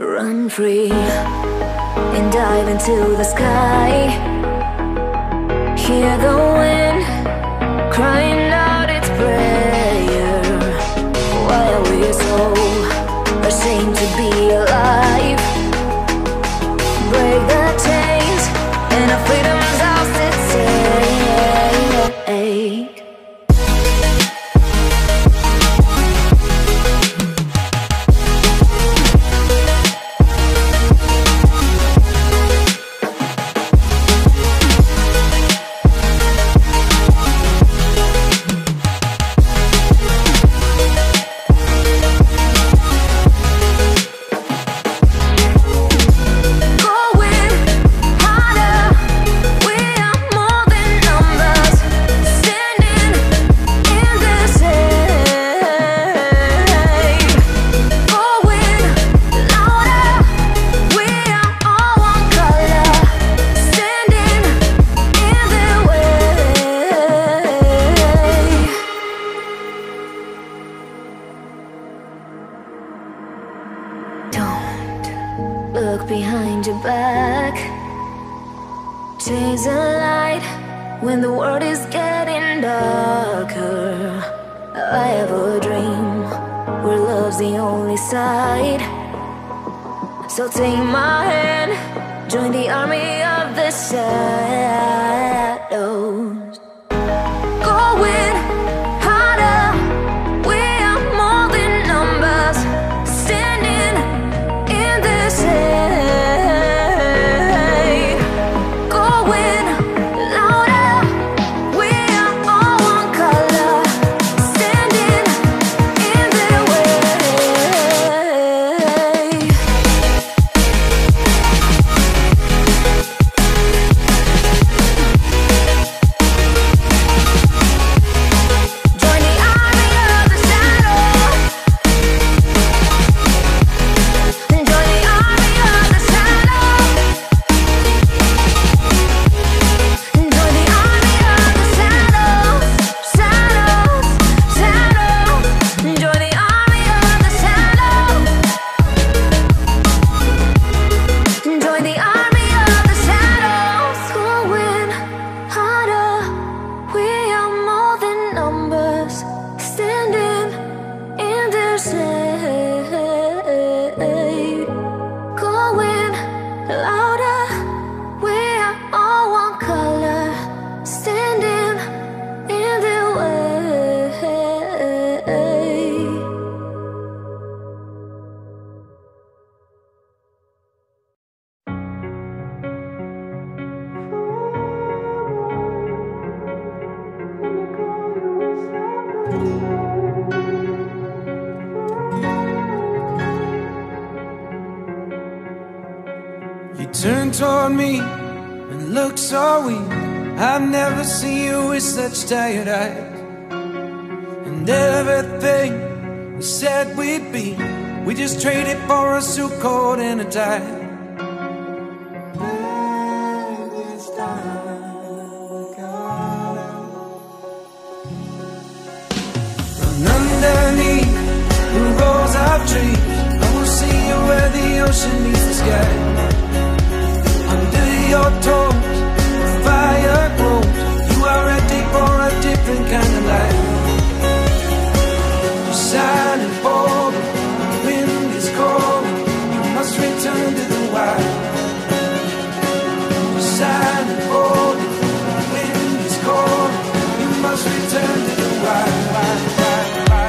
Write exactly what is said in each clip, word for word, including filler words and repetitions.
Run free and dive into the sky. Hear the wind crying out its prayer. Why are we so ashamed to be alive? Break the chains and our freedom's ours to take. Look behind your back. Chase a light when the world is getting darker. I have a dream where love's the only side. So take my hand, join the army of the shadows. Going harder, we are more than numbers. Standing in this air. Turn toward me and look so weak. I've never seen you with such tired eyes. And everything we said we'd be, we just traded for a suit coat and a tie. Run underneath the rows of trees. I will see you where the ocean meets the sky. Your toes, fire grows. You are ready for a different kind of life. You're silent, bold, the wind is cold. You must return to the wild. You're silent, bold, the wind is cold. You must return to the wild, wild, wild, wild.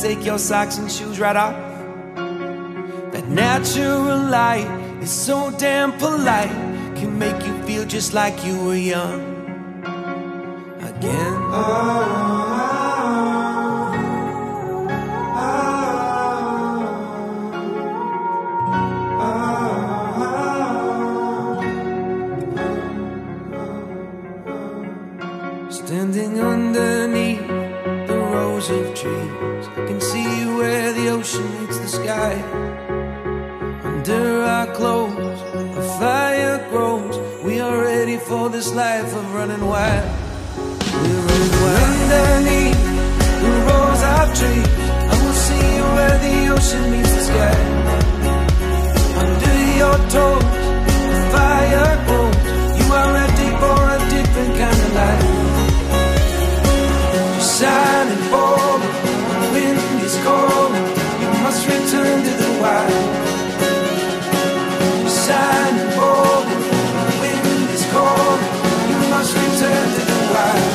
Take your socks and shoes right off. That natural light is so damn polite, can make you feel just like you were young again. Oh, oh, oh, oh, oh, oh, oh, oh. Standing underneath shadows of trees. I can see you where the ocean meets the sky. Under our clothes, a fire grows. We are ready for this life of running wild. We're running wild. Underneath the rose of trees, I will see you where the ocean meets the sky. Under your toes, a fire grows. You are ready for a different kind of life. Shining bold, the wind is cold. You must return to the wild. Shining bold, the wind is cold. You must return to the wild.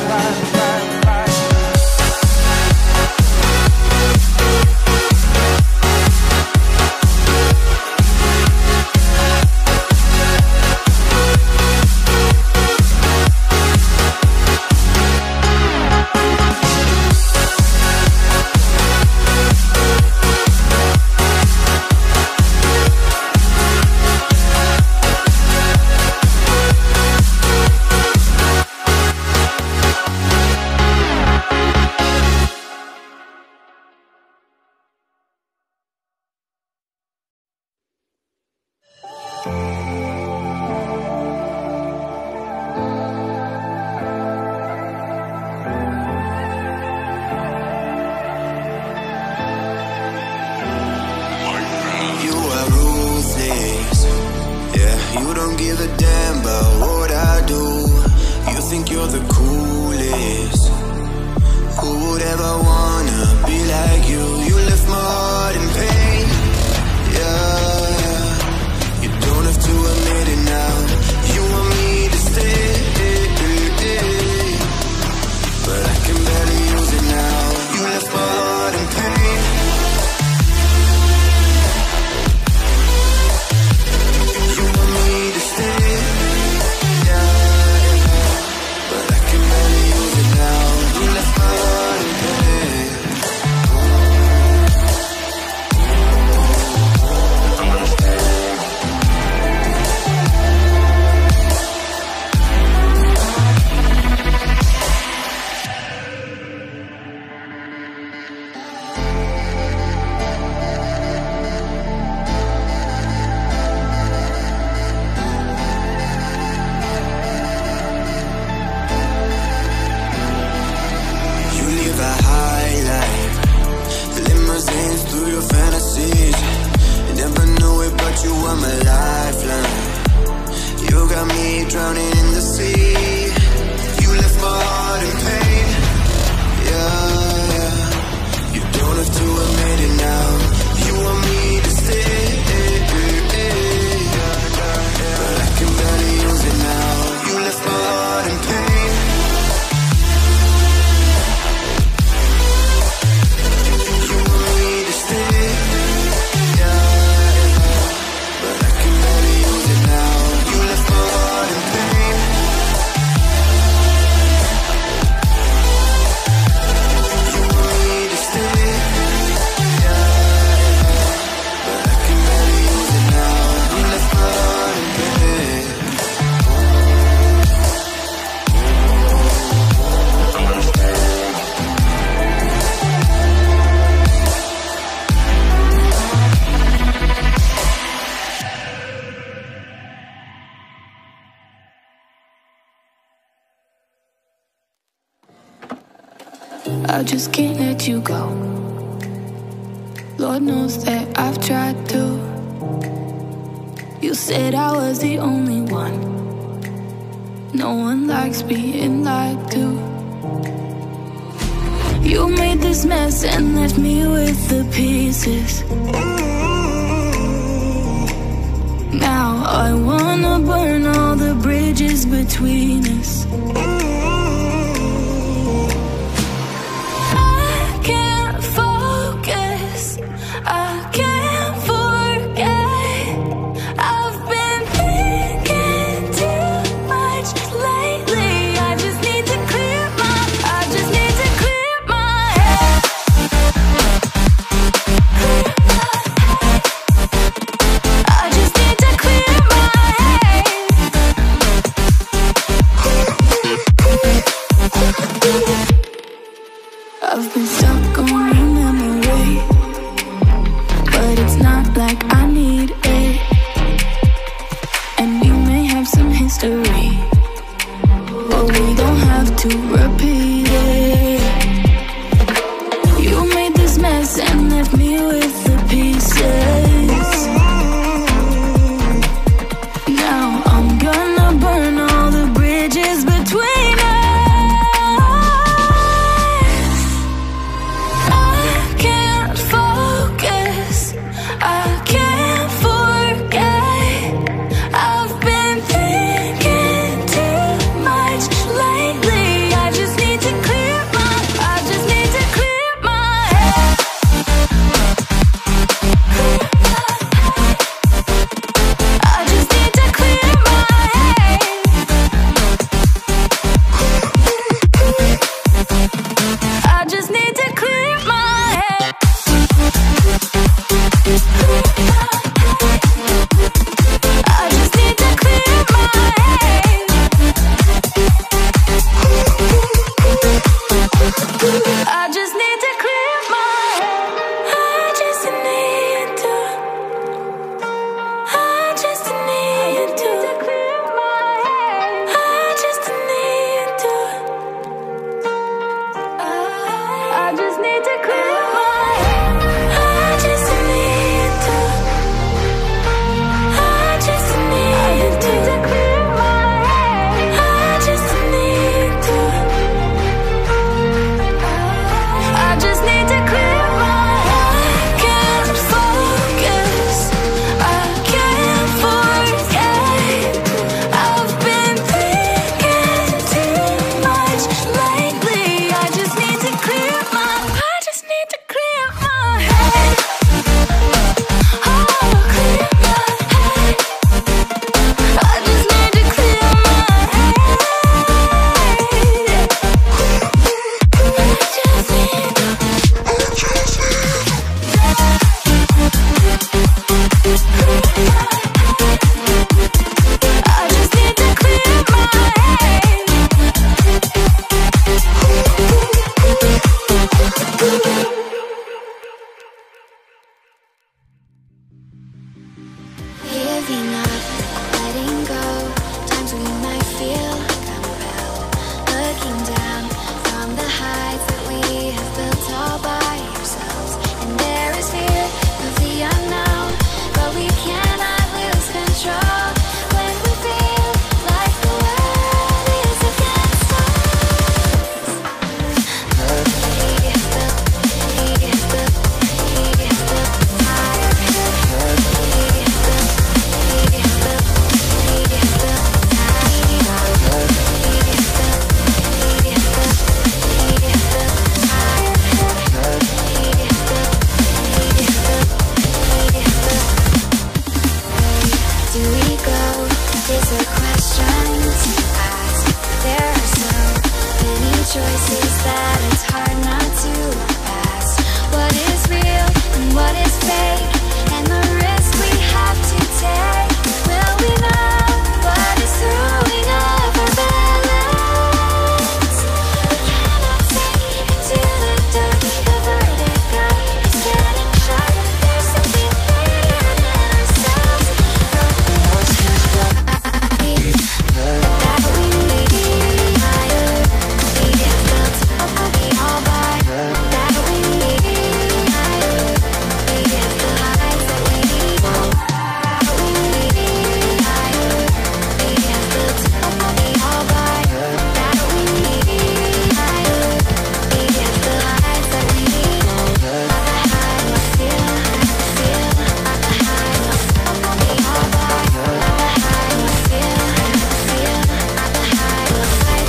I just can't let you go. Lord knows that I've tried to. You said I was the only one. No one likes being lied to. You made this mess and left me with the pieces. Now I wanna burn all the bridges between us. I've been stuck. choices that it's hard not to pass. What is real and what is fake, and the risk we have to take. Will we know what is throwing off our balance? We cannot see into the dark. The vertigo is getting sharp. There's something bigger than ourselves. That we need higher. We have built up all by that we need higher. We have the highs that we need. That we need higher. We have built up all by that we need higher. We have the highs that we need. The high must feel, must feel. The high must all by the high must feel, must feel. The high must fight that we need. The high must feel, must feel. The high must all by the high must feel, must feel.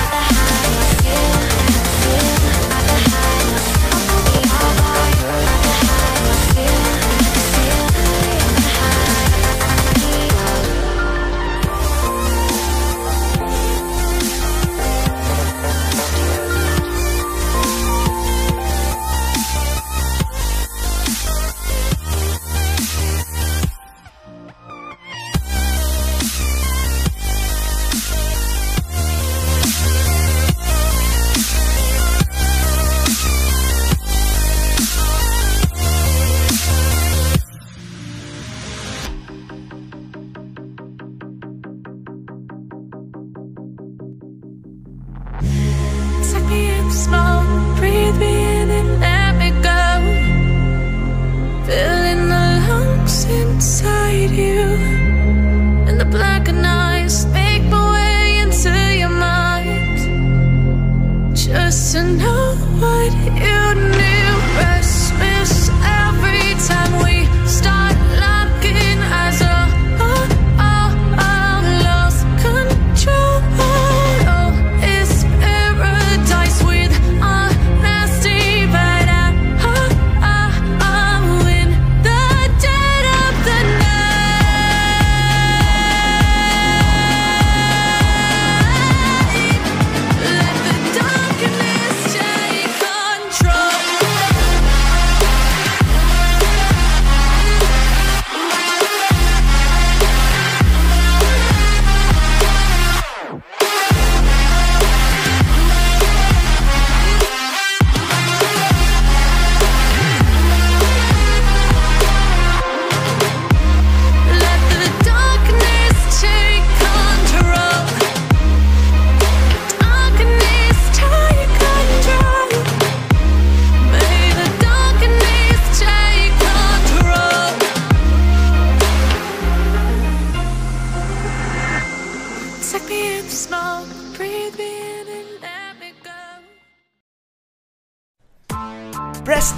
The high must feel. Take me in slow, breathe me in and let me go. Filling the lungs inside you, and the blackened eyes make my way into your mind. Just to know what you knew. Restless every time we start looking as a oh, oh, oh, lost control. Oh, it's paradise with honesty, but I'm, oh, oh, oh, in the dead of the night. Let the darkness take control. Let the darkness take control. Darkness take control. May the darkness take control. Take me in small, breathe me in and let me go. Press